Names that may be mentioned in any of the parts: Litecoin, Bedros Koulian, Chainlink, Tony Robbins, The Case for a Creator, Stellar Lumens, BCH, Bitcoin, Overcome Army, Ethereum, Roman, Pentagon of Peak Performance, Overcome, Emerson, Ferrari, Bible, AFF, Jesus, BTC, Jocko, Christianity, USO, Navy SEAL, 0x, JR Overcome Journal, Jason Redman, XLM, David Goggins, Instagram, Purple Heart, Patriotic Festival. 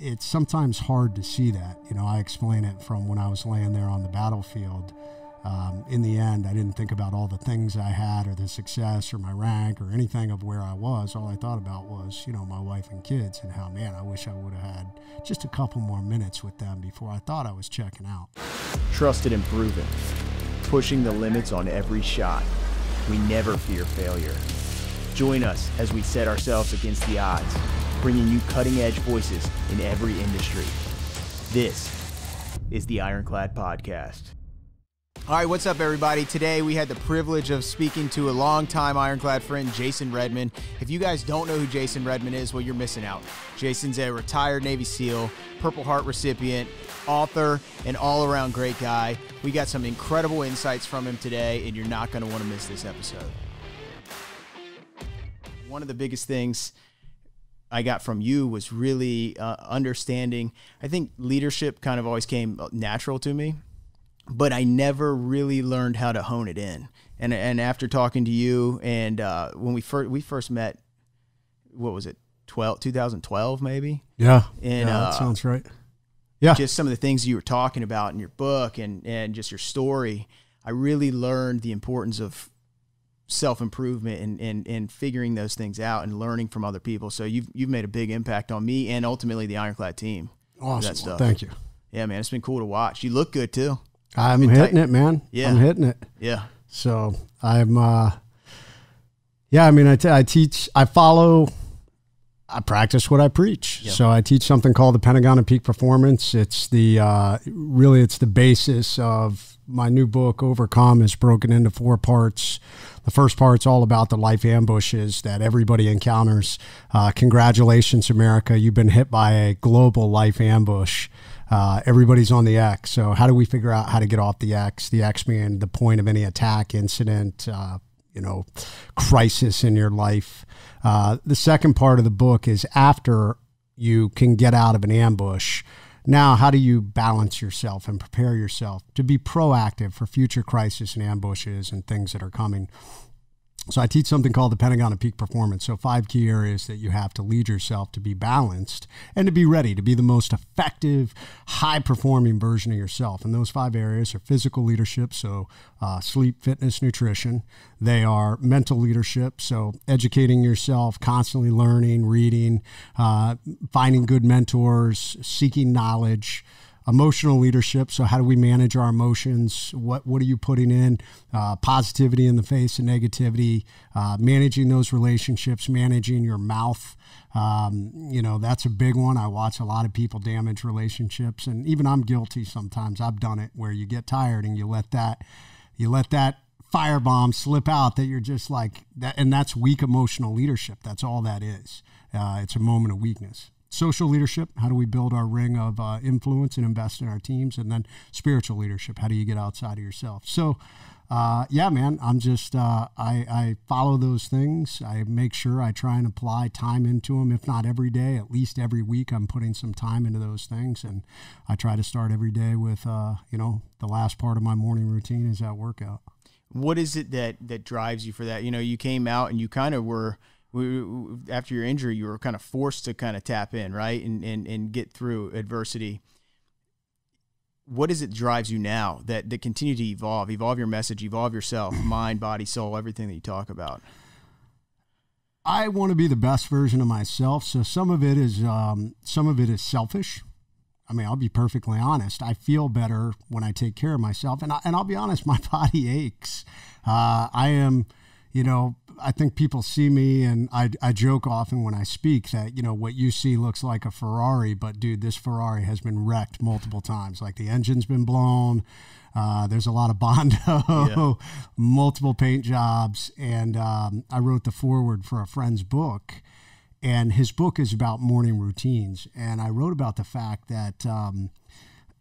it's sometimes hard to see that. You know, I explain it from when I was laying there on the battlefield. In the end, I didn't think about all the things I had or the success or my rank or anything of where I was. All I thought about was, you know, my wife and kids and how, man, I wish I would have had just a couple more minutes with them before I thought I was checking out. Trusted and proven, pushing the limits on every shot. We never fear failure. Join us as we set ourselves against the odds, bringing you cutting-edge voices in every industry. This is the Ironclad Podcast. All right, what's up, everybody? Today, we had the privilege of speaking to a longtime Ironclad friend, Jason Redman. If you guys don't know who Jason Redman is, well, you're missing out. Jason's a retired Navy SEAL, Purple Heart recipient, author, and all-around great guy. We got some incredible insights from him today, and you're not going to want to miss this episode. One of the biggest things I got from you was really understanding. I think leadership kind of always came natural to me, but I never really learned how to hone it in. And after talking to you, and when we first met, what was it, 2012 maybe? Yeah, and, that sounds right. Yeah. Just some of the things you were talking about in your book and just your story, I really learned the importance of self-improvement and figuring those things out and learning from other people. So you've made a big impact on me and ultimately the Ironclad team. Awesome. That stuff. Thank you. Yeah, man, it's been cool to watch. You look good too. I'm hitting it, man. Yeah. I'm hitting it. Yeah. So I'm, yeah, I mean, I teach, I follow, I practice what I preach. Yeah. So I teach something called the Pentagon of Peak Performance. It's the, really it's the basis of my new book, Overcome, is broken into 4 parts. The first part's all about the life ambushes that everybody encounters. Congratulations, America. You've been hit by a global life ambush. Everybody's on the X. So how do we figure out how to get off the X? The X being the point of any attack, incident, you know, crisis in your life. The second part of the book is after you can get out of an ambush. Now, how do you balance yourself and prepare yourself to be proactive for future crises and ambushes and things that are coming? So I teach something called the Pentagon of Peak Performance. So 5 key areas that you have to lead yourself to be balanced and to be ready to be the most effective, high-performing version of yourself. And those 5 areas are physical leadership, so sleep, fitness, nutrition. They are mental leadership, so educating yourself, constantly learning, reading, finding good mentors, seeking knowledge. Emotional leadership, so how do we manage our emotions? What are you putting in? Positivity in the face of negativity, managing those relationships, managing your mouth. You know, that's a big one. I watch a lot of people damage relationships, and even I'm guilty sometimes. I've done it where you get tired and you let that firebomb slip out that you're just like, that, and that's weak emotional leadership. That's all that is. It's a moment of weakness. Social leadership, how do we build our ring of influence and invest in our teams? And then spiritual leadership, how do you get outside of yourself? So, yeah, man, I'm just, I follow those things. I make sure I try and apply time into them. If not every day, at least every week, I'm putting some time into those things. And I try to start every day with, you know, the last part of my morning routine is that workout. What is it that drives you for that? You know, you came out and you kind of were, after your injury, you were kind of forced to kind of tap in, right? And get through adversity. What is it drives you now that continue to evolve your message, evolve yourself, mind, body, soul, everything that you talk about? I want to be the best version of myself. So some of it is selfish. I mean, I'll be perfectly honest. I feel better when I take care of myself. And I'll be honest, my body aches. I am, you know, I think people see me, and I joke often when I speak that, you know, what you see looks like a Ferrari, but dude, this Ferrari has been wrecked multiple times. Like the engine's been blown. There's a lot of Bondo, yeah. Multiple paint jobs. And I wrote the foreword for a friend's book, and his book is about morning routines. And I wrote about the fact that,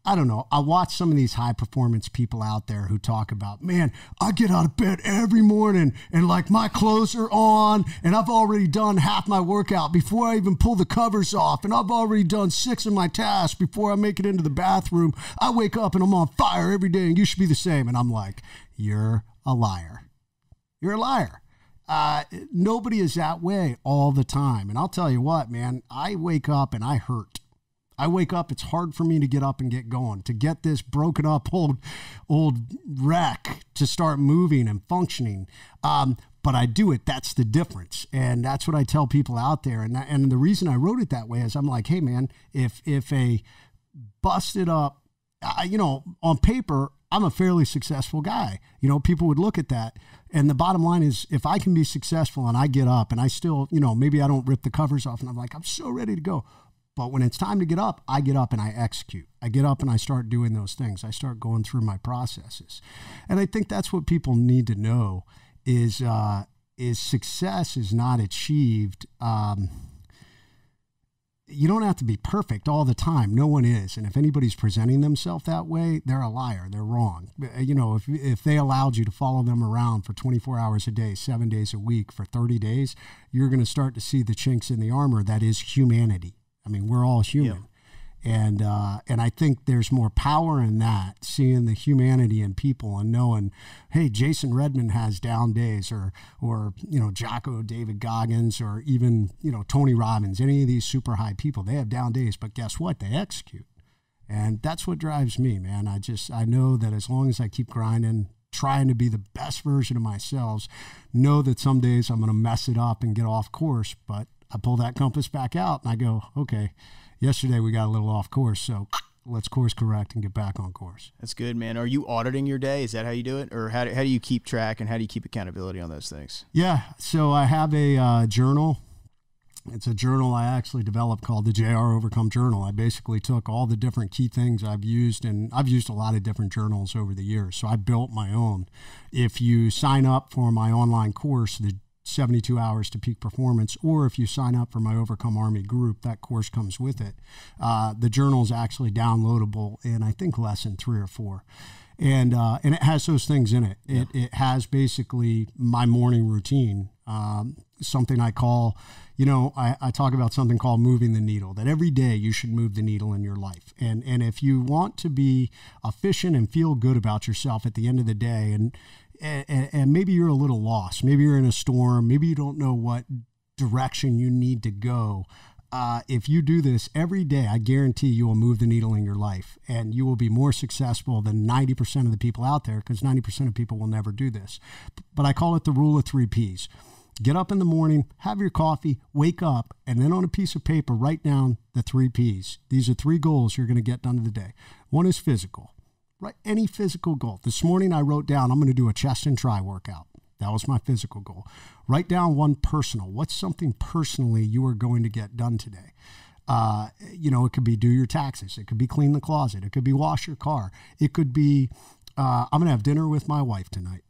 I don't know. I watch some of these high performance people out there who talk about, man, I get out of bed every morning and like my clothes are on and I've already done half my workout before I even pull the covers off. And I've already done 6 of my tasks before I make it into the bathroom. I wake up and I'm on fire every day and you should be the same. And I'm like, you're a liar. You're a liar. Nobody is that way all the time. And I'll tell you what, man, I wake up and I hurt. I wake up, it's hard for me to get up and get going, to get this broken up old wreck to start moving and functioning. But I do it. That's the difference. And that's what I tell people out there. And the reason I wrote it that way is I'm like, hey man, if a busted up, you know, on paper, I'm a fairly successful guy. You know, people would look at that. And the bottom line is, if I can be successful and I get up and I still, you know, maybe I don't rip the covers off and I'm like, I'm so ready to go. But when it's time to get up and I execute. I get up and I start doing those things. I start going through my processes. And I think that's what people need to know is success is not achieved. You don't have to be perfect all the time. No one is. And if anybody's presenting themselves that way, they're a liar. They're wrong. You know, if they allowed you to follow them around for 24 hours a day, 7 days a week, for 30 days, you're going to start to see the chinks in the armor. That is humanity. I mean, we're all human. Yep. And I think there's more power in that, seeing the humanity in people and knowing, hey, Jason Redman has down days, or, you know, Jocko, David Goggins, or even, you know, Tony Robbins, any of these super high people, they have down days, but guess what? They execute. And that's what drives me, man. I know that as long as I keep grinding, trying to be the best version of myself, know that some days I'm going to mess it up and get off course, but I pull that compass back out and I go, okay, yesterday we got a little off course, so let's course correct and get back on course. That's good, man. Are you auditing your day? Is that how you do it? Or how do you keep track and how do you keep accountability on those things? Yeah, so I have a journal. It's a journal I actually developed called the JR Overcome Journal. I basically took all the different key things I've used, and I've used a lot of different journals over the years, so I built my own. If you sign up for my online course, the 72 hours to peak performance, or if you sign up for my Overcome Army group, that course comes with it. The journal is actually downloadable in I think lesson 3 or 4. And it has those things in it. Yeah. It has basically my morning routine, something I call, you know, I talk about something called moving the needle, that every day you should move the needle in your life. And if you want to be efficient and feel good about yourself at the end of the day, and maybe you're a little lost, maybe you're in a storm, maybe you don't know what direction you need to go. If you do this every day, I guarantee you will move the needle in your life, and you will be more successful than 90% of the people out there, because 90% of people will never do this. But I call it the rule of 3 Ps. Get up in the morning, have your coffee, wake up, and then on a piece of paper, write down the 3 Ps. These are 3 goals you're going to get done today. One is physical. Right, any physical goal. This morning I wrote down, I'm going to do a chest and tri workout. That was my physical goal. Write down one personal. What's something personally you are going to get done today? You know, it could be do your taxes. It could be clean the closet. It could be wash your car. It could be I'm going to have dinner with my wife tonight.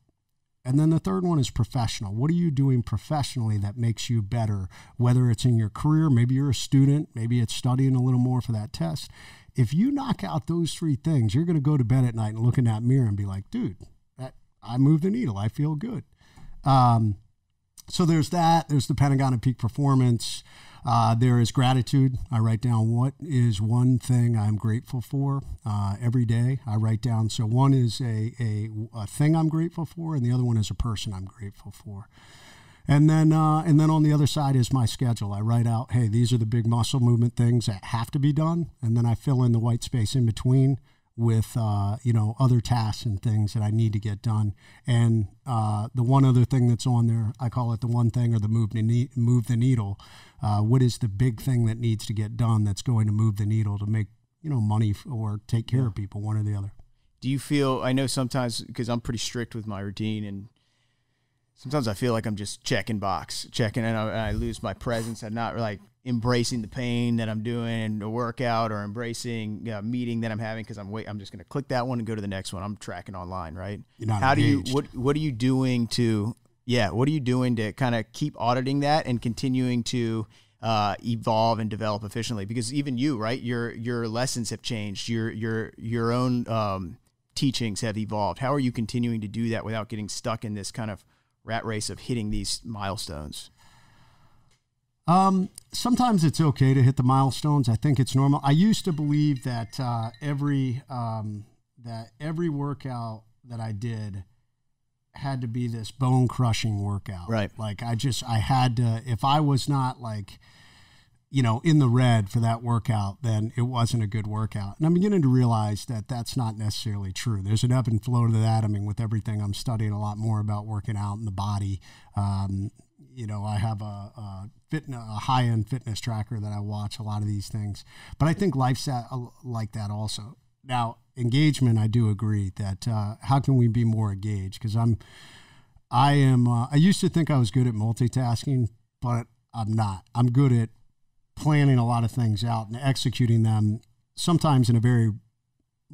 And then the third one is professional. What are you doing professionally that makes you better? Whether it's in your career, maybe you're a student, maybe it's studying a little more for that test. If you knock out those 3 things, you're going to go to bed at night and look in that mirror and be like, dude, I moved the needle. I feel good. So there's that. There's the Pentagon of Peak Performance. There is gratitude. I write down what is one thing I'm grateful for every day. I write down, so one is a thing I'm grateful for, and the other one is a person I'm grateful for. And then on the other side is my schedule. I write out, hey, these are the big muscle movement things that have to be done, and then I fill in the white space in between with, you know, other tasks and things that I need to get done. And the one other thing that's on there, I call it the one thing or the move the needle. What is the big thing that needs to get done that's going to move the needle to make, you know, money or take care of people, one or the other. Do you feel, I know sometimes, because I'm pretty strict with my routine, and sometimes I feel like I'm just checking, and I lose my presence. I'm not like embracing the pain that I'm doing a workout, or embracing a meeting that I'm having, because I'm just going to click that one and go to the next one. I'm tracking online, right? How engaged. What are you doing to? Yeah, what are you doing to kind of keep auditing that and continuing to evolve and develop efficiently? Because even you, right? Your lessons have changed. Your own teachings have evolved. How are you continuing to do that without getting stuck in this kind of rat race of hitting these milestones? Sometimes it's okay to hit the milestones. I think it's normal. I used to believe that every workout that I did had to be this bone crushing workout. Right. Like I had to, if I was not like you know, in the red for that workout, then it wasn't a good workout. And I'm beginning to realize that that's not necessarily true. There's an ebb and flow to that. I mean, with everything, I'm studying a lot more about working out in the body. You know, I have a high-end fitness tracker that I watch a lot of these things. But I think life's like that also. Now, engagement, I do agree that how can we be more engaged? Because I used to think I was good at multitasking, but I'm not. I'm good at planning a lot of things out and executing them sometimes in a very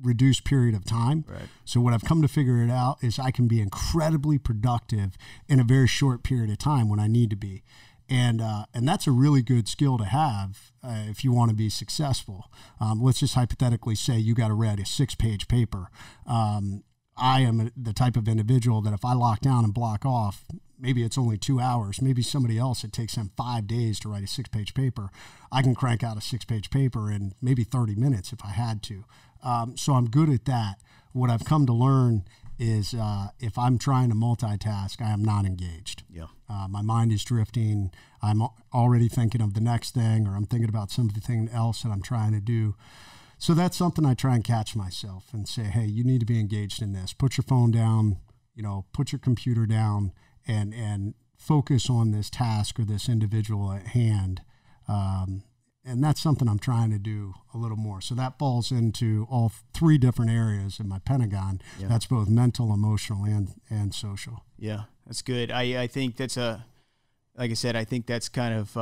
reduced period of time. Right. So what I've come to figure it out is I can be incredibly productive in a very short period of time when I need to be. And that's a really good skill to have if you want to be successful. Let's just hypothetically say you got to read a 6-page paper. I am the type of individual that if I lock down and block off, maybe it's only 2 hours. Maybe somebody else, it takes them 5 days to write a 6-page paper. I can crank out a 6-page paper in maybe 30 minutes if I had to. So I'm good at that. What I've come to learn is if I'm trying to multitask, I am not engaged. Yeah. My mind is drifting. I'm already thinking of the next thing, or I'm thinking about something else that I'm trying to do. So that's something I try and catch myself and say, hey, you need to be engaged in this. Put your phone down, you know, put your computer down, and focus on this task or this individual at hand. And that's something I'm trying to do a little more. So that falls into all three different areas in my Pentagon. Yeah. That's both mental, emotional, and social. Yeah, that's good. I think that's like I said, I think that's kind of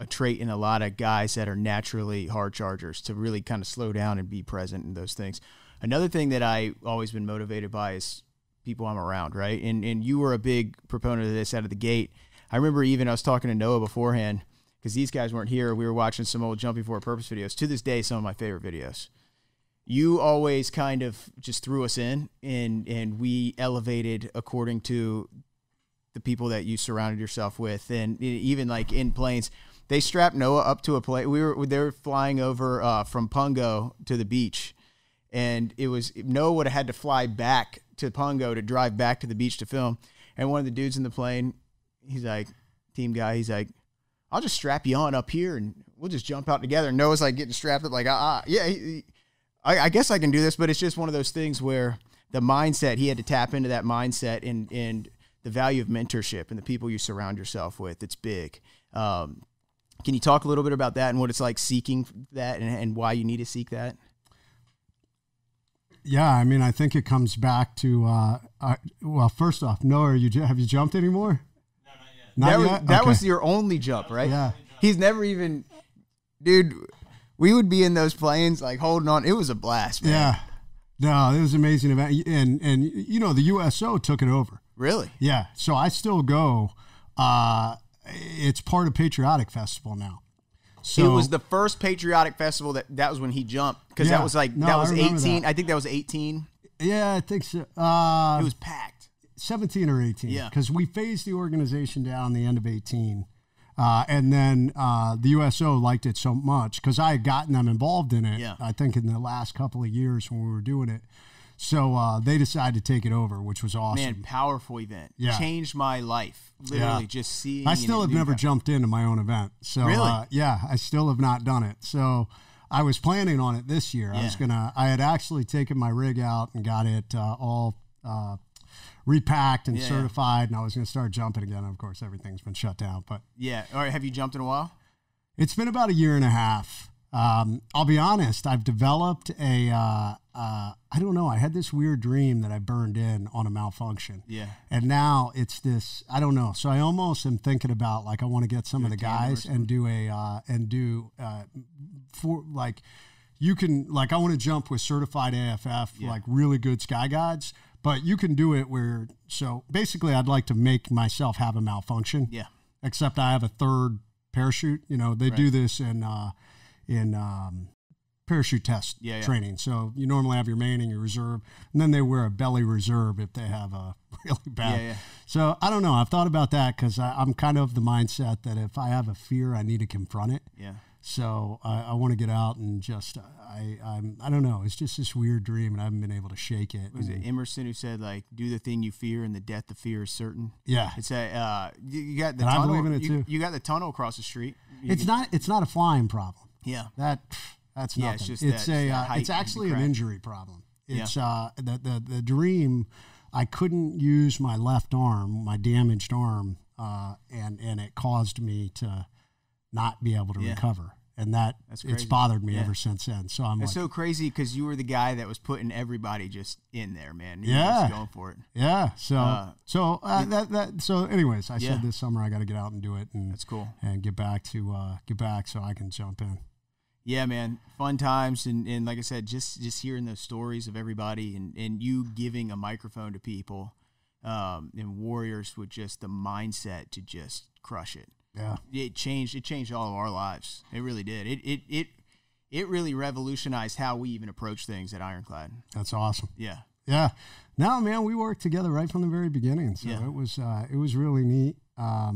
a trait in a lot of guys that are naturally hard chargers, to really kind of slow down and be present in those things. Another thing that I always been motivated by is people I'm around, right? And you were a big proponent of this out of the gate. I remember even I was talking to Noah beforehand, because these guys weren't here. We were watching some old Jumping for a Purpose videos. To this day, some of my favorite videos. You always kind of just threw us in, and we elevated according to the people that you surrounded yourself with. And even like in planes, they strapped Noah up to a plane. They were flying over from Pungo to the beach, and it was Noah would have had to fly back to Pungo to drive back to the beach to film. And one of the dudes in the plane, he's like, team guy, he's like, I'll just strap you on up here and we'll just jump out together. And Noah's like getting strapped up like, I guess I can do this. But it's just one of those things where the mindset, he had to tap into that mindset, and the value of mentorship and the people you surround yourself with. It's big. Can you talk a little bit about that and what it's like seeking that, and why you need to seek that? Yeah, I mean, I think it comes back to, well, first off, Noah, have you jumped anymore? That was your only jump, right? Yeah. He's never even, dude, we would be in those planes like holding on. It was a blast, man. Yeah. No, it was an amazing event. And you know, the USO took it over. Really? Yeah. So I still go. It's part of Patriotic Festival now. So it was the first Patriotic Festival that was when he jumped, because yeah, that was like, no, that was 18. That. I think that was 18. Yeah, I think so. It was packed. 17 or 18, yeah, because we phased the organization down the end of 18, and then the USO liked it so much, because I had gotten them involved in it, yeah, I think in the last couple of years when we were doing it, so they decided to take it over, which was awesome. Man, powerful event. Yeah. Changed my life, literally, yeah. Just seeing. I still have never jumped into my own event, so really? Yeah, I still have not done it, so I was planning on it this year. Yeah. I had actually taken my rig out and got it all repacked and certified, and I was going to start jumping again. Of course, everything's been shut down, but yeah. All right. Have you jumped in a while? It's been about a year and a half. I'll be honest. I've developed I don't know. I had this weird dream that I burned in on a malfunction. Yeah. And now it's this, I don't know. So I almost am thinking about, like, I want to get some of the guys and do I want to jump with certified AFF, yeah, like really good sky guides. But you can do it where, so basically I'd like to make myself have a malfunction. Yeah. Except I have a third parachute. You know, they do this in parachute test training. So you normally have your main and your reserve, and then they wear a belly reserve if they have a really bad. Yeah. So I don't know. I've thought about that, because I'm kind of the mindset that if I have a fear, I need to confront it. Yeah. So I want to get out and just, I don't know. It's just this weird dream and I haven't been able to shake it. Was it Emerson who said, like, do the thing you fear and the death of fear is certain? Yeah. It's a, you got the tunnel. I believe in it too. You got the tunnel across the street. It's not a flying problem. Yeah. That's nothing. Yeah, it's just it's actually an injury problem. It's, the dream, I couldn't use my left arm, my damaged arm. And it caused me to not be able to recover. And it's bothered me ever since then. So it's so crazy because you were the guy that was putting everybody just in there, man. You were just going for it. Yeah. So so anyways, I said this summer I got to get out and do it. And that's cool. And get back so I can jump in. Yeah, man. Fun times. And like I said, just hearing those stories of everybody and you giving a microphone to people and warriors with just the mindset to just crush it. Yeah, it changed all of our lives. It really did. It really revolutionized how we even approach things at Ironclad. That's awesome. Yeah. Yeah. No, man, we worked together right from the very beginning. So it was really neat. I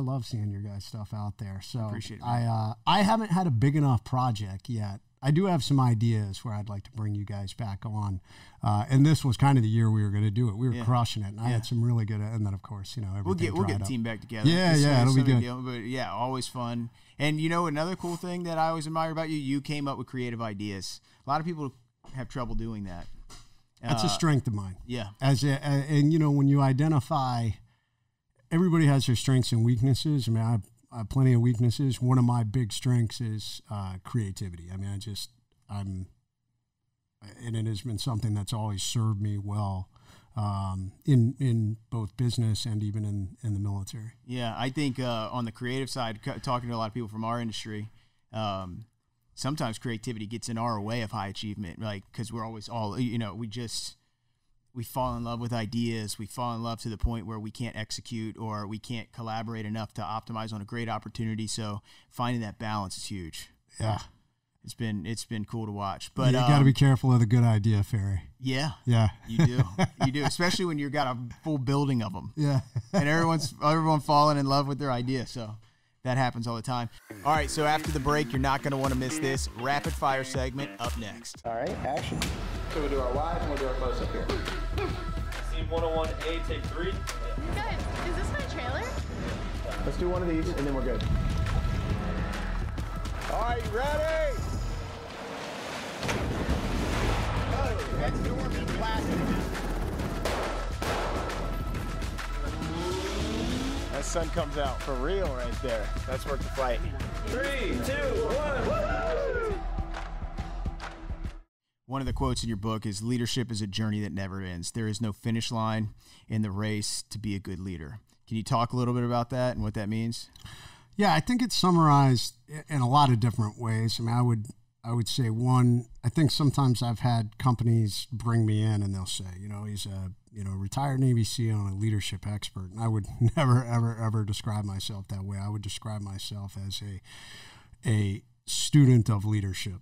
love seeing your guys' stuff out there. So appreciate it, man. I haven't had a big enough project yet. I do have some ideas where I'd like to bring you guys back on. And this was kind of the year we were going to do it. We were crushing it. And I had some really good, and then of course, you know, we'll get the team back together. Yeah. It'll be good. But yeah, always fun. And you know, another cool thing that I always admire about you, you came up with creative ideas. A lot of people have trouble doing that. That's a strength of mine. Yeah. And you know, when you identify, everybody has their strengths and weaknesses. I mean, I have plenty of weaknesses. One of my big strengths is creativity. I mean, and it has been something that's always served me well in both business and even in the military. Yeah, I think on the creative side, talking to a lot of people from our industry, sometimes creativity gets in our way of high achievement, like because we're always all, you know, we fall in love with ideas. We fall in love to the point where we can't execute or we can't collaborate enough to optimize on a great opportunity. So finding that balance is huge. Yeah. It's been cool to watch, but you got to be careful of the good idea fairy. Yeah. Yeah. You do. Especially when you've got a full building of them. Yeah. And everyone falling in love with their idea. So that happens all the time. All right. So after the break, you're not going to want to miss this rapid fire segment up next. All right. Action. So we'll do our wide and we'll do our close up here. Scene 101A, take 3. You guys, is this my trailer? Let's do one of these and then we're good. All right, you ready? Oh, that's dormant and plastic. That sun comes out for real right there. That's worth the flight. 3, 2, 1, woo-hoo! One of the quotes in your book is leadership is a journey that never ends. There is no finish line in the race to be a good leader. Can you talk a little bit about that and what that means? Yeah, I think it's summarized in a lot of different ways. I mean, I would say one, I think sometimes I've had companies bring me in and they'll say, you know, he's a, you know, retired Navy SEAL and a leadership expert. And I would never, ever, ever describe myself that way. I would describe myself as a student of leadership.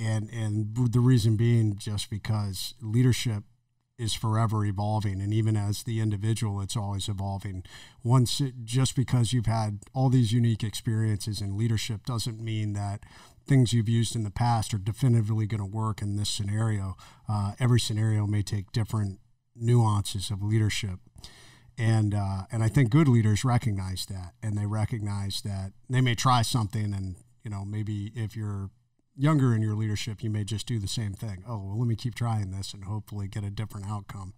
And the reason being just because leadership is forever evolving. And even as the individual, it's always evolving. Just because you've had all these unique experiences in leadership doesn't mean that things you've used in the past are definitively going to work in this scenario. Every scenario may take different nuances of leadership. And I think good leaders recognize that. And they recognize that they may try something and, you know, maybe if you're younger in your leadership, you may just do the same thing. Oh, well, let me keep trying this and hopefully get a different outcome.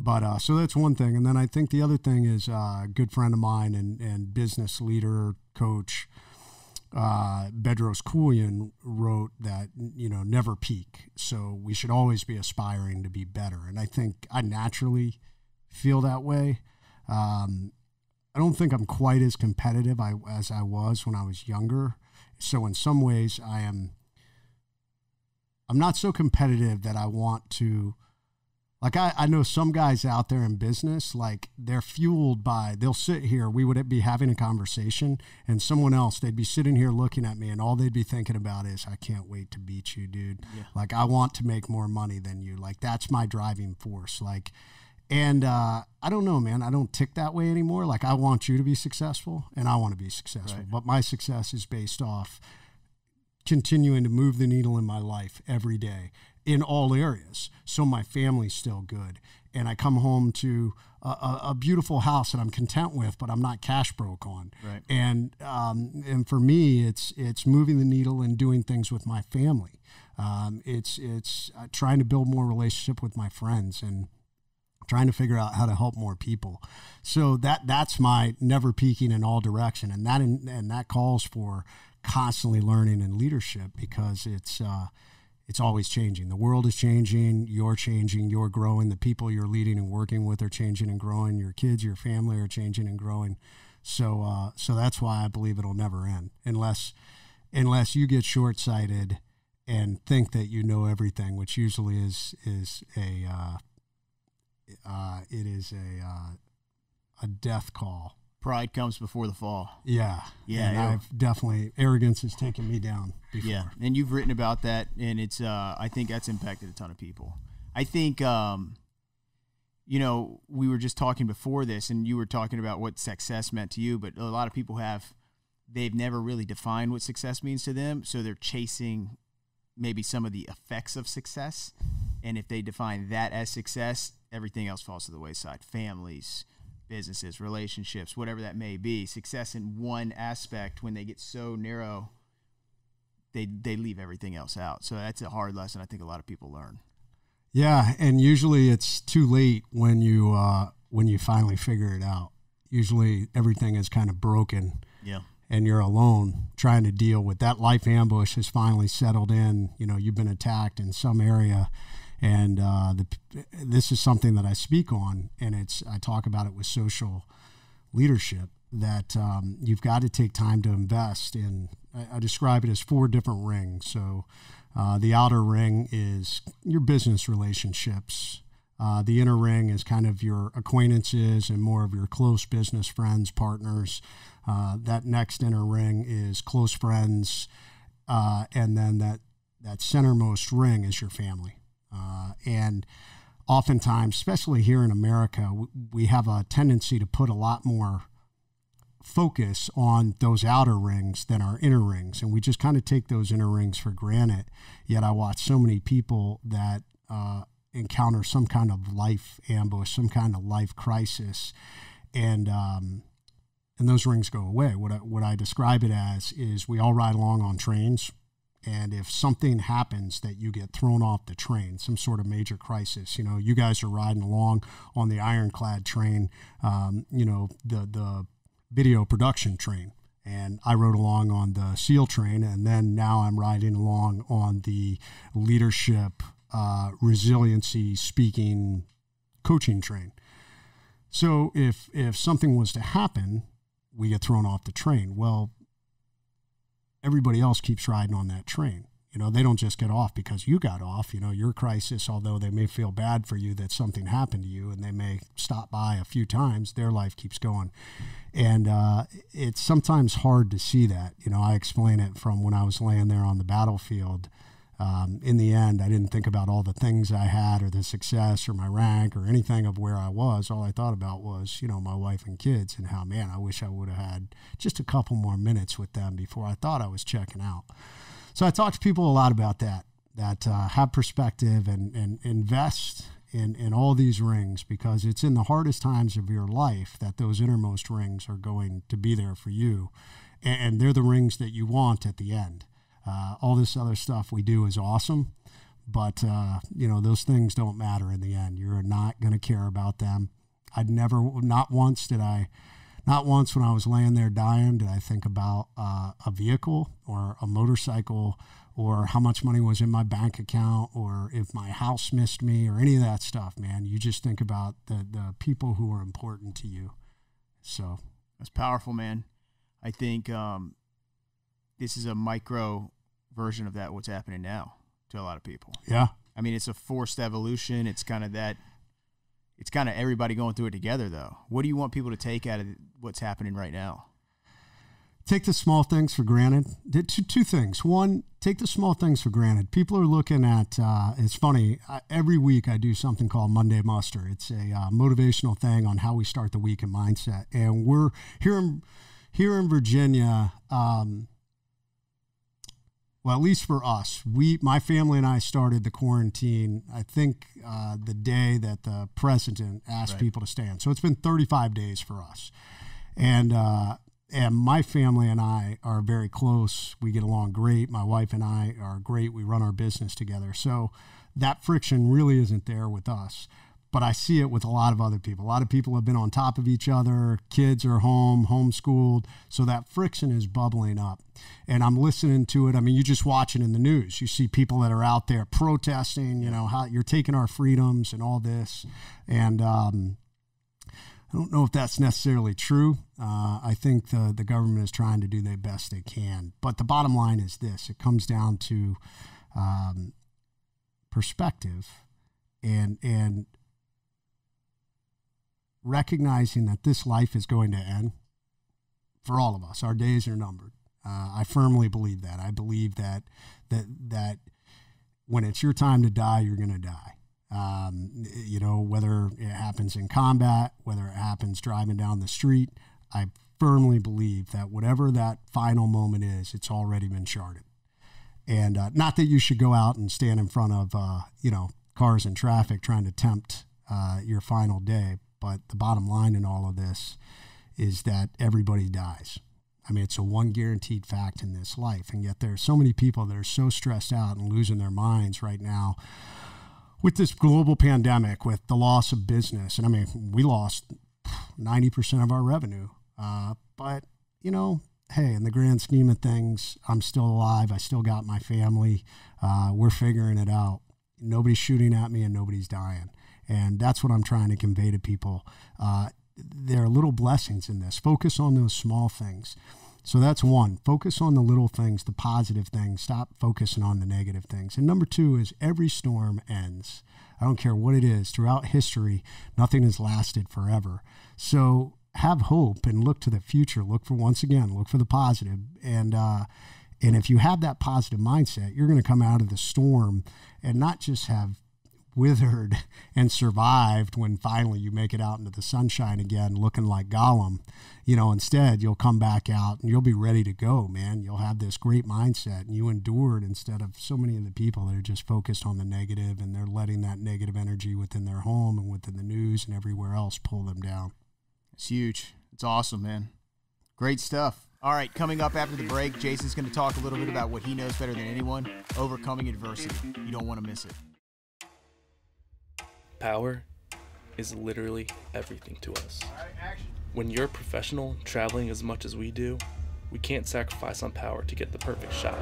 But so that's one thing. And then I think the other thing is a good friend of mine and business leader, coach, Bedros Koulian wrote that, you know, never peak. So we should always be aspiring to be better. And I think I naturally feel that way. I don't think I'm quite as competitive as I was when I was younger. So in some ways I'm not so competitive that I want to, like, I know some guys out there in business, like they're fueled by, they'll sit here, we would be having a conversation and someone else, they'd be sitting here looking at me and all they'd be thinking about is, I can't wait to beat you, dude. Yeah. Like I want to make more money than you. Like that's my driving force. Like, And I don't know, man. I don't tick that way anymore. Like, I want you to be successful, and I want to be successful. Right. But my success is based off continuing to move the needle in my life every day in all areas. So my family's still good. And I come home to a beautiful house that I'm content with, but I'm not cash broke on. Right. And for me, it's moving the needle and doing things with my family. It's trying to build more relationship with my friends and trying to figure out how to help more people. So that's my never peaking in all direction. And that calls for constantly learning and leadership, because it's always changing. The world is changing. You're growing. The people you're leading and working with are changing and growing. Your kids, your family are changing and growing. So, so that's why I believe it'll never end, unless you get short-sighted and think that you know everything, which usually is a death call. Pride comes before the fall. Yeah. Yeah. And I've definitely, arrogance has taken me down before. Yeah. And you've written about that, and it's, I think that's impacted a ton of people. I think, you know, we were just talking before this, and you were talking about what success meant to you, but a lot of people they've never really defined what success means to them. So they're chasing maybe some of the effects of success. And if they define that as success, everything else falls to the wayside. Families, businesses, relationships, whatever that may be, success in one aspect, when they get so narrow, they leave everything else out. So that's a hard lesson I think a lot of people learn. Yeah, and usually it's too late when you finally figure it out. Usually everything is kind of broken. Yeah. And you're alone trying to deal with that. Life ambush has finally settled in. You know, you've been attacked in some area. And this is something that I speak on, and I talk about it with social leadership, that you've got to take time to invest in. I describe it as 4 different rings. So the outer ring is your business relationships. The inner ring is kind of your acquaintances and more of your close business friends, partners. That next inner ring is close friends. And then that centermost ring is your family. And oftentimes, especially here in America, we have a tendency to put a lot more focus on those outer rings than our inner rings. And we just kind of take those inner rings for granted. Yet I watch so many people that encounter some kind of life ambush, some kind of life crisis, and those rings go away. What I describe it as is, we all ride along on trains. And if something happens that you get thrown off the train, some sort of major crisis, you know, you guys are riding along on the Ironclad train, you know, the video production train. And I rode along on the SEAL train, and then now I'm riding along on the leadership, resiliency, speaking, coaching train. So if something was to happen, we get thrown off the train. Well, everybody else keeps riding on that train. You know, they don't just get off because you got off. You know, your crisis, although they may feel bad for you that something happened to you and they may stop by a few times, their life keeps going. And it's sometimes hard to see that. You know, I explain it from when I was laying there on the battlefield. In the end, I didn't think about all the things I had or the success or my rank or anything of where I was. All I thought about was, you know, my wife and kids, and how, man, I wish I would have had just a couple more minutes with them before I thought I was checking out. So I talk to people a lot about that have perspective and invest in all these rings, because it's in the hardest times of your life that those innermost rings are going to be there for you. And they're the rings that you want at the end. All this other stuff we do is awesome, but, you know, those things don't matter in the end. You're not going to care about them. Not once when I was laying there dying, did I think about a vehicle or a motorcycle or how much money was in my bank account or if my house missed me or any of that stuff, man. You just think about the people who are important to you. So that's powerful, man. I think, this is a micro version of that, what's happening now to a lot of people. Yeah. I mean, it's a forced evolution. It's kind of that, it's kind of everybody going through it together though. What do you want people to take out of what's happening right now? take the small things for granted. Two things. One, take the small things for granted. People are looking at, it's funny, every week I do something called Monday Muster. It's a motivational thing on how we start the week in mindset. And we're here in Virginia, well, at least for us, my family and I started the quarantine, I think the day that the president asked people to stay in. So it's been 35 days for us. And my family and I are very close. We get along great. My wife and I are great. We run our business together. So that friction really isn't there with us. But I see it with a lot of other people. A lot of people have been on top of each other. Kids are home, homeschooled. So that friction is bubbling up. And I'm listening to it. I mean, you just watch it in the news. You see people that are out there protesting, you know, how you're taking our freedoms and all this. And I don't know if that's necessarily true. I think the government is trying to do their best they can. But the bottom line is this. It comes down to perspective and recognizing that this life is going to end for all of us. Our days are numbered. I firmly believe that. I believe that when it's your time to die, you're going to die. You know, whether it happens in combat, whether it happens driving down the street, I firmly believe that whatever that final moment is, it's already been charted. And not that you should go out and stand in front of, you know, cars in traffic trying to tempt your final day. But the bottom line in all of this is that everybody dies. I mean, it's a one guaranteed fact in this life. And yet there are so many people that are so stressed out and losing their minds right now with this global pandemic, with the loss of business. And I mean, we lost 90% of our revenue. But, you know, hey, in the grand scheme of things, I'm still alive. I still got my family. We're figuring it out. Nobody's shooting at me and nobody's dying. And that's what I'm trying to convey to people. There are little blessings in this. Focus on those small things. So that's one. Focus on the little things, the positive things. Stop focusing on the negative things. And number two is every storm ends. I don't care what it is. Throughout history, nothing has lasted forever. So have hope and look to the future. Look for the positive. And if you have that positive mindset, you're going to come out of the storm and not just have withered and survived when finally you make it out into the sunshine again, looking like Gollum. You know, instead you'll come back out and you'll be ready to go, man. You'll have this great mindset and you endured, instead of so many of the people that are just focused on the negative and they're letting that negative energy within their home and within the news and everywhere else pull them down. It's huge. It's awesome, man. Great stuff. All right, coming up after the break, Jason's going to talk a little bit about what he knows better than anyone, overcoming adversity. You don't want to miss it. Power is literally everything to us. When you're a professional traveling as much as we do, we can't sacrifice on power to get the perfect shot.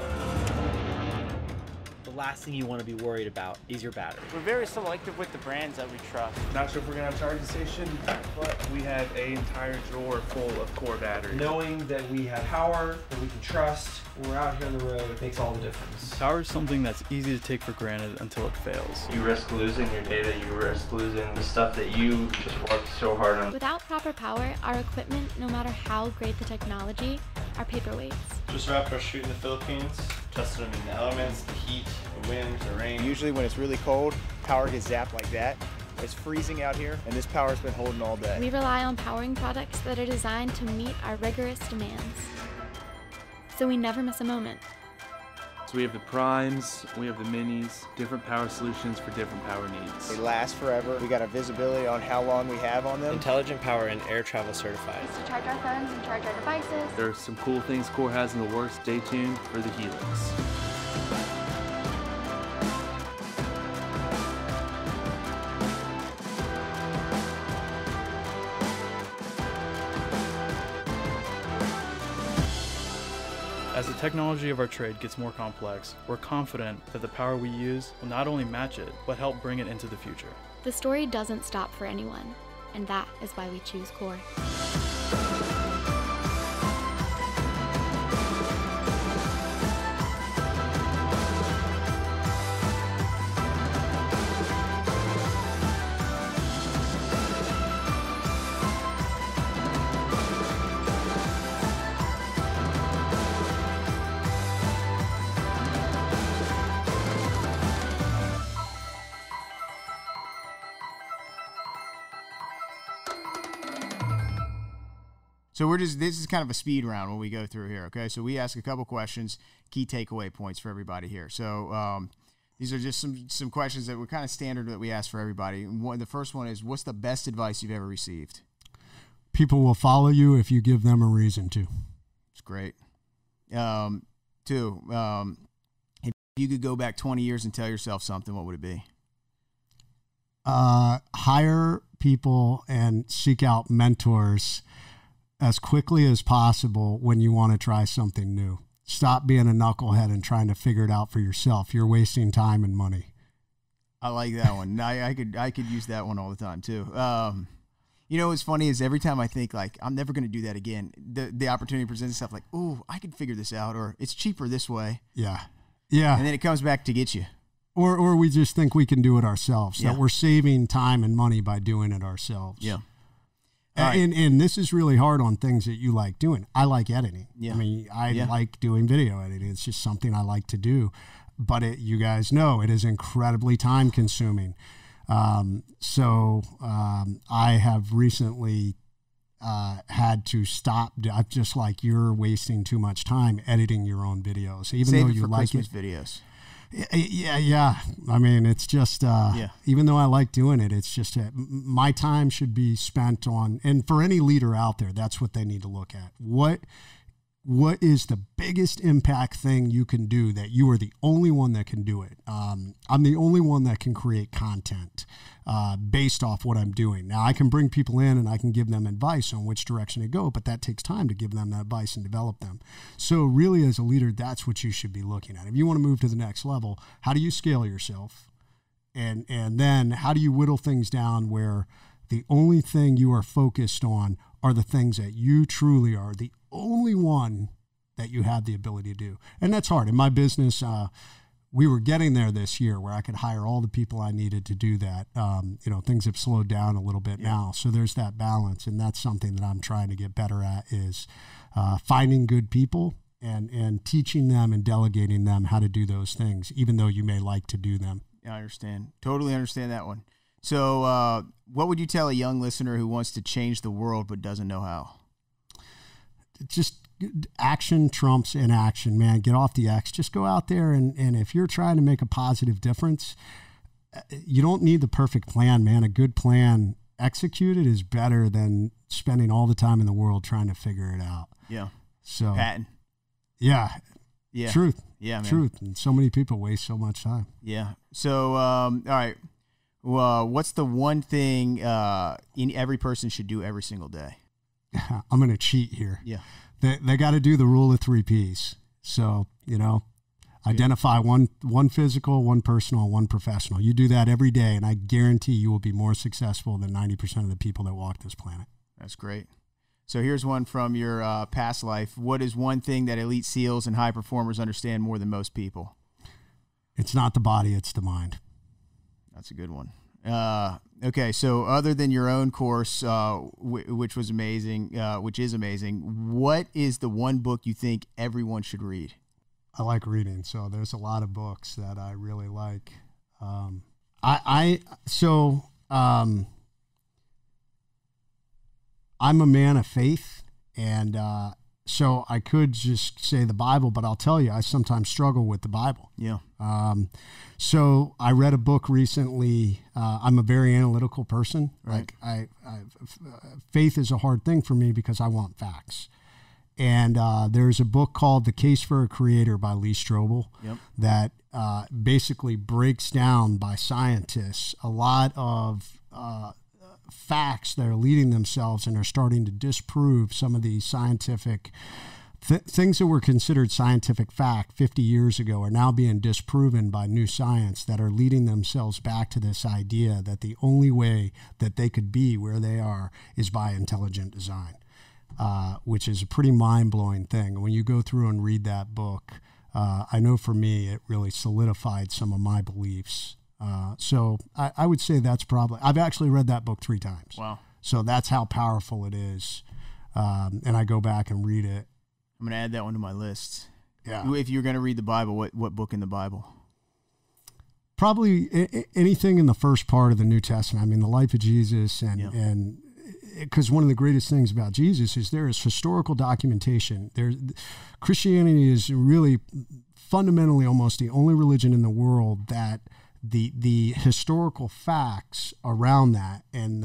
The last thing you want to be worried about is your battery. We're very selective with the brands that we trust. Not sure if we're going to have a charging station, but we have an entire drawer full of core batteries. Knowing that we have power, that we can trust, when we're out here on the road, it makes all the difference. Power is something that's easy to take for granted until it fails. You risk losing your data, you risk losing the stuff that you just worked so hard on. Without proper power, our equipment, no matter how great the technology, are paperweights. Just wrapped our shoot in the Philippines, tested them in the elements, the heat, the wind, the rain. Usually when it's really cold, power gets zapped like that. It's freezing out here, and this power's been holding all day. We rely on powering products that are designed to meet our rigorous demands, so we never miss a moment. So we have the primes, we have the minis, different power solutions for different power needs. They last forever. We got a visibility on how long we have on them. Intelligent Power and Air Travel Certified. It's to charge our phones and charge our devices. There are some cool things Core has in the works. Stay tuned for the Helix. As the technology of our trade gets more complex, we're confident that the power we use will not only match it, but help bring it into the future. The story doesn't stop for anyone, and that is why we choose Core. So we're just, this is kind of a speed round when we go through here. Okay. So we ask a couple questions, key takeaway points for everybody here. So, these are just some questions that were kind of standard that we ask for everybody. The first one is, what's the best advice you've ever received? People will follow you if you give them a reason to. It's great. If you could go back 20 years and tell yourself something, what would it be? Hire people and seek out mentors as quickly as possible when you want to try something new. Stop being a knucklehead and trying to figure it out for yourself. You're wasting time and money. I like that one. I could use that one all the time too. You know, what's funny is every time I think like, I'm never going to do that again, the opportunity presents itself like, ooh, I could figure this out, or it's cheaper this way. Yeah. Yeah. And then it comes back to get you. Or we just think we can do it ourselves, yeah, that we're saving time and money by doing it ourselves. Yeah. Right. And this is really hard on things that you like doing. I like editing. Yeah. I mean, I like doing video editing. It's just something I like to do. But it, you guys know, it is incredibly time consuming. I have recently had to stop. I'm just like, you're wasting too much time editing your own videos. Even Save though it you for like Christmas it, videos. Yeah, yeah. I mean, it's just, even though I like doing it, it's just, my time should be spent on, and for any leader out there, that's what they need to look at. What is the biggest impact thing you can do that you are the only one that can do it? I'm the only one that can create content based off what I'm doing. Now, I can bring people in and I can give them advice on which direction to go, but that takes time to give them that advice and develop them. So really, as a leader, that's what you should be looking at. If you want to move to the next level, how do you scale yourself? And then how do you whittle things down where the only thing you are focused on are the things that you truly are the only one that you have the ability to do. And that's hard. In my business, we were getting there this year where I could hire all the people I needed to do that. You know, things have slowed down a little bit now. So there's that balance. And that's something that I'm trying to get better at is finding good people and teaching them and delegating them how to do those things, even though you may like to do them. Yeah, I understand. Totally understand that one. So what would you tell a young listener who wants to change the world but doesn't know how? Just action trumps inaction, man. Get off the X. Just go out there. And if you're trying to make a positive difference, you don't need the perfect plan, man. A good plan executed is better than spending all the time in the world trying to figure it out. Yeah. So, Patton. Yeah. Yeah. Truth. Yeah, man. Truth. And so many people waste so much time. Yeah. So, all right. Well, what's the one thing every person should do every single day? I'm going to cheat here. Yeah. They got to do the rule of 3 Ps. So, you know, identify one physical, one personal, and one professional. You do that every day, and I guarantee you will be more successful than 90% of the people that walk this planet. That's great. So here's one from your past life. What is one thing that elite SEALs and high performers understand more than most people? It's not the body, it's the mind. That's a good one. Okay, so other than your own course, which is amazing, what is the one book you think everyone should read? I like reading, so there's a lot of books that I really like. I'm a man of faith, and so I could just say the Bible, but I'll tell you, I sometimes struggle with the Bible. Yeah. So I read a book recently. I'm a very analytical person. Right. Like faith is a hard thing for me because I want facts. And there's a book called The Case for a Creator by Lee Strobel that basically breaks down by scientists a lot of facts that are leading themselves and are starting to disprove some of the scientific things that were considered scientific fact 50 years ago are now being disproven by new science that are leading themselves back to this idea that the only way that they could be where they are is by intelligent design, which is a pretty mind-blowing thing. When you go through and read that book, I know for me, it really solidified some of my beliefs. So I would say that's probably, I've actually read that book 3 times. Wow. So that's how powerful it is. And I go back and read it. I'm going to add that one to my list. Yeah. If you're going to read the Bible, what book in the Bible? Probably anything in the first part of the New Testament. I mean, the life of Jesus and because one of the greatest things about Jesus is there is historical documentation. There's Christianity is really fundamentally almost the only religion in the world that the historical facts around that, and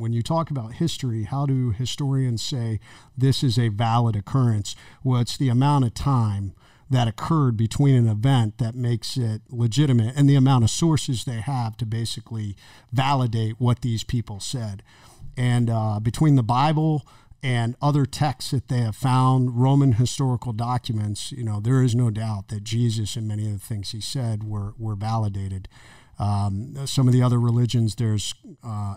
when you talk about history, how do historians say this is a valid occurrence? Well, it's the amount of time that occurred between an event that makes it legitimate, and the amount of sources they have to basically validate what these people said. And between the Bible and other texts that they have found, Roman historical documents, you know, there is no doubt that Jesus and many of the things he said were validated. Some of the other religions, there's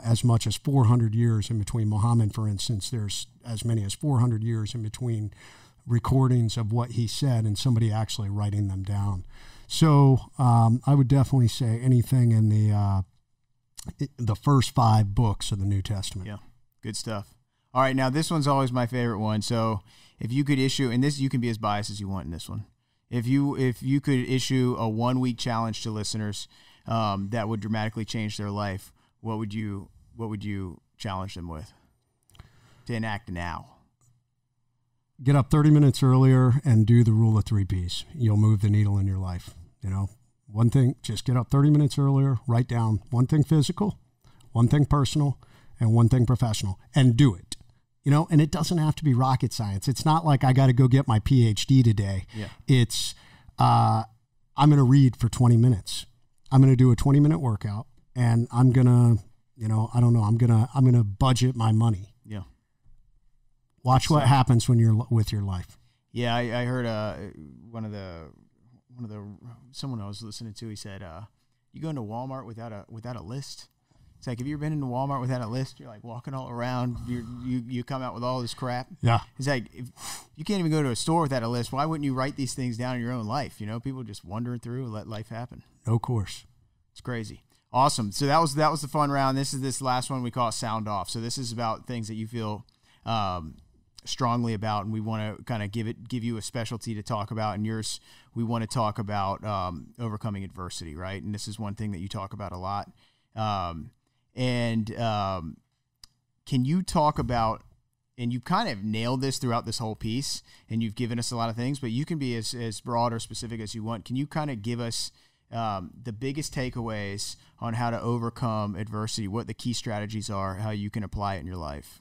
as much as 400 years in between. Muhammad, for instance, there's as many as 400 years in between recordings of what he said and somebody actually writing them down. So I would definitely say anything in the first 5 books of the New Testament. Yeah, good stuff. All right, now this one's always my favorite one. So if you could issue, and this, you can be as biased as you want in this one. If you could issue a 1-week challenge to listeners that would dramatically change their life, what would you challenge them with to enact now? Get up 30 minutes earlier and do the rule of 3 Ps. You'll move the needle in your life. You know, one thing, just get up 30 minutes earlier, write down one thing physical, one thing personal, and one thing professional, and do it. You know, and it doesn't have to be rocket science. It's not like I got to go get my PhD today. Yeah. It's, I'm going to read for 20 minutes. I'm going to do a 20-minute workout, and I'm going to, you know, I don't know. I'm going to budget my money. Yeah. Watch what happens when you're with your life. Yeah. I heard, someone I was listening to, he said, you go into Walmart without a list. It's like, have you ever been into Walmart without a list? You're like walking all around. You come out with all this crap. Yeah. It's like, if you can't even go to a store without a list, why wouldn't you write these things down in your own life? You know, people just wandering through and let life happen. No course. It's crazy. Awesome. So that was the fun round. This last one we call Sound Off. So this is about things that you feel strongly about, and we want to kind of give you a specialty to talk about. And yours, we want to talk about overcoming adversity, right? And this is one thing that you talk about a lot. Can you talk about, and you've kind of nailed this throughout this whole piece, and you've given us a lot of things, but you can be as broad or specific as you want. Can you kind of give us the biggest takeaways on how to overcome adversity, what the key strategies are, how you can apply it in your life,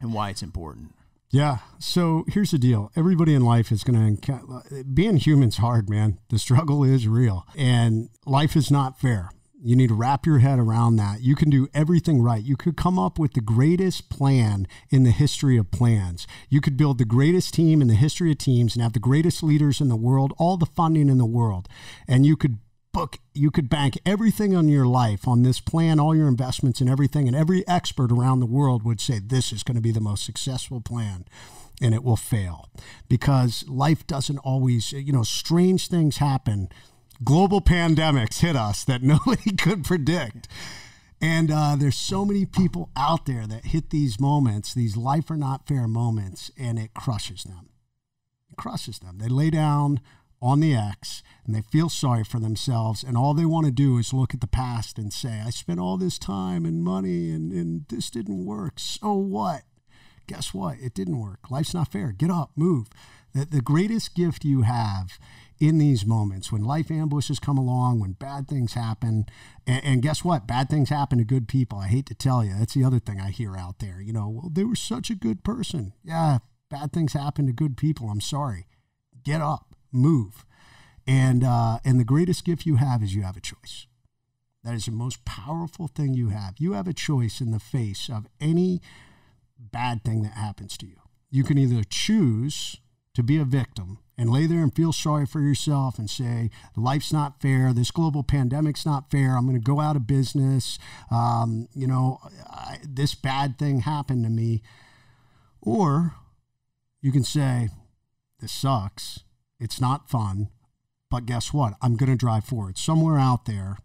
and why it's important? Yeah. So here's the deal. Everybody in life is going to, being human's hard, man. The struggle is real, and life is not fair. You need to wrap your head around that. You can do everything right. You could come up with the greatest plan in the history of plans. You could build the greatest team in the history of teams and have the greatest leaders in the world, all the funding in the world. And you could bank everything on your life, on this plan, all your investments and everything. And every expert around the world would say, this is going to be the most successful plan. And it will fail because life doesn't always, you know, strange things happen. Global pandemics hit us that nobody could predict. And there's so many people out there that hit these moments, these life are not fair moments, and it crushes them. It crushes them. They lay down on the X and they feel sorry for themselves. And all they want to do is look at the past and say, I spent all this time and money and this didn't work. So what? Guess what? It didn't work. Life's not fair. Get up, move. The greatest gift you have in these moments, when life ambushes come along, when bad things happen, and guess what? Bad things happen to good people. I hate to tell you. That's the other thing I hear out there. You know, well, they were such a good person. Yeah, bad things happen to good people. I'm sorry. Get up, move. And the greatest gift you have is you have a choice. That is the most powerful thing you have. You have a choice in the face of any bad thing that happens to you. You can either choose to be a victim and lay there and feel sorry for yourself and say, life's not fair. This global pandemic's not fair. I'm going to go out of business. You know, this bad thing happened to me. Or you can say, this sucks. It's not fun. But guess what? I'm going to drive forward. Somewhere out there,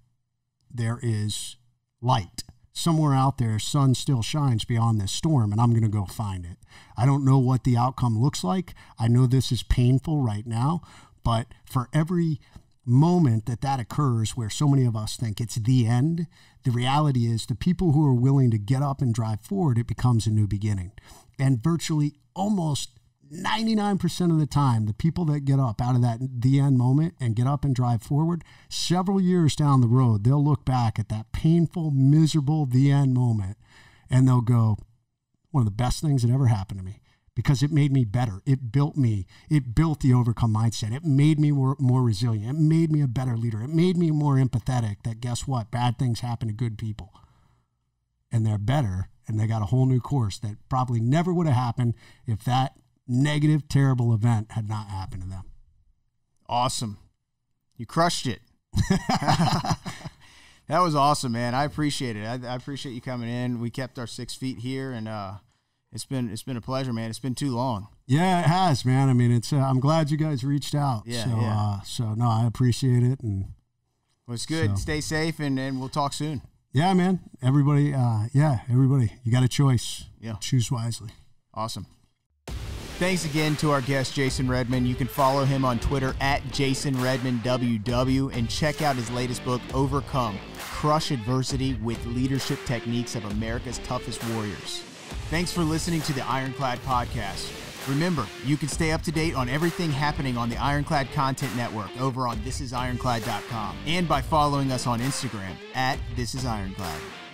there is light. Somewhere out there, sun still shines beyond this storm, and I'm going to go find it. I don't know what the outcome looks like. I know this is painful right now, but for every moment that that occurs, where so many of us think it's the end, the reality is the people who are willing to get up and drive forward, it becomes a new beginning. And virtually almost 99% of the time, the people that get up out of that the end moment and get up and drive forward, several years down the road, they'll look back at that painful, miserable the end moment, and they'll go, one of the best things that ever happened to me, because it made me better. It built me. It built the overcome mindset. It made me more resilient. It made me a better leader. It made me more empathetic, that guess what? Bad things happen to good people. And they're better, and they got a whole new course that probably never would have happened if that negative, terrible event had not happened to them. Awesome. You crushed it. That was awesome, man. I appreciate it. I appreciate you coming in. We kept our 6 feet here, and it's been a pleasure, man. It's been too long. Yeah, it has, man. I mean, it's I'm glad you guys reached out. Yeah, so, yeah. So no, I appreciate it. And well, it's good. So. Stay safe, and we'll talk soon. Yeah, man. Everybody, everybody, you got a choice. Yeah. Choose wisely. Awesome. Thanks again to our guest, Jason Redman. You can follow him on Twitter at JasonRedmanWW and check out his latest book, Overcome, Crush Adversity with Leadership Techniques of America's Toughest Warriors. Thanks for listening to the Ironclad Podcast. Remember, you can stay up to date on everything happening on the Ironclad Content Network over on thisisironclad.com and by following us on Instagram at thisisironclad.